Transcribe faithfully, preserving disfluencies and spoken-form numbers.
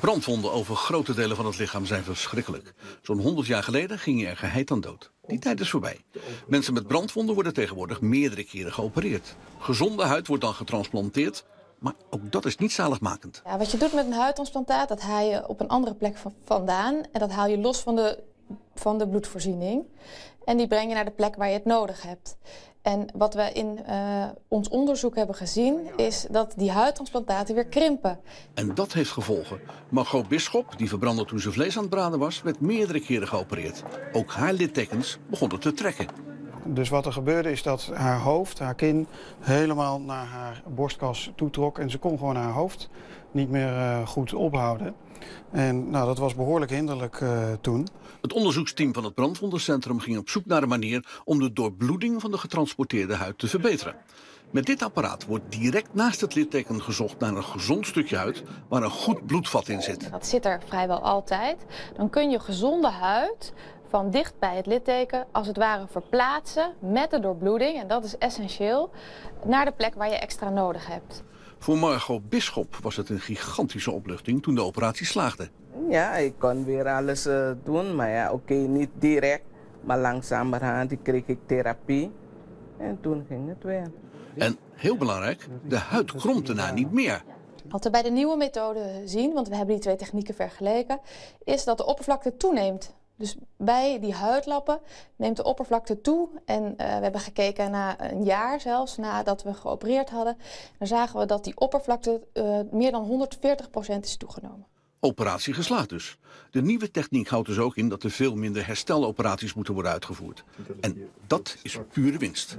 Brandwonden over grote delen van het lichaam zijn verschrikkelijk. Zo'n honderd jaar geleden ging je er geheid aan dood. Die tijd is voorbij. Mensen met brandwonden worden tegenwoordig meerdere keren geopereerd. Gezonde huid wordt dan getransplanteerd, maar ook dat is niet zaligmakend. Ja, wat je doet met een huidtransplantaat, dat haal je op een andere plek vandaan. En dat haal je los van de, van de bloedvoorziening. En die breng je naar de plek waar je het nodig hebt. En wat we in uh, ons onderzoek hebben gezien, is dat die huidtransplantaten weer krimpen. En dat heeft gevolgen. Margot Bisschop, die verbrandde toen ze vlees aan het braden was, werd meerdere keren geopereerd. Ook haar littekens begonnen te trekken. Dus wat er gebeurde is dat haar hoofd, haar kin, helemaal naar haar borstkas toetrok. En ze kon gewoon haar hoofd niet meer uh, goed ophouden. En nou, dat was behoorlijk hinderlijk uh, toen. Het onderzoeksteam van het brandwondencentrum ging op zoek naar een manier om de doorbloeding van de getransporteerde huid te verbeteren. Met dit apparaat wordt direct naast het litteken gezocht naar een gezond stukje huid waar een goed bloedvat in zit. Dat zit er vrijwel altijd. Dan kun je gezonde huid van dicht bij het litteken als het ware verplaatsen met de doorbloeding, en dat is essentieel, naar de plek waar je extra nodig hebt. Voor Margot Bisschop was het een gigantische opluchting toen de operatie slaagde. Ja, ik kon weer alles uh, doen, maar ja, oké, niet direct. Maar langzamerhand kreeg ik therapie en toen ging het weer. En heel belangrijk, de huid krompt daarna niet meer. Wat we bij de nieuwe methode zien, want we hebben die twee technieken vergeleken, is dat de oppervlakte toeneemt. Dus bij die huidlappen neemt de oppervlakte toe. En uh, we hebben gekeken na een jaar zelfs, nadat we geopereerd hadden. Dan zagen we dat die oppervlakte uh, meer dan honderdveertig procent is toegenomen. Operatie geslaagd dus. De nieuwe techniek houdt dus ook in dat er veel minder hersteloperaties moeten worden uitgevoerd. En dat is pure winst.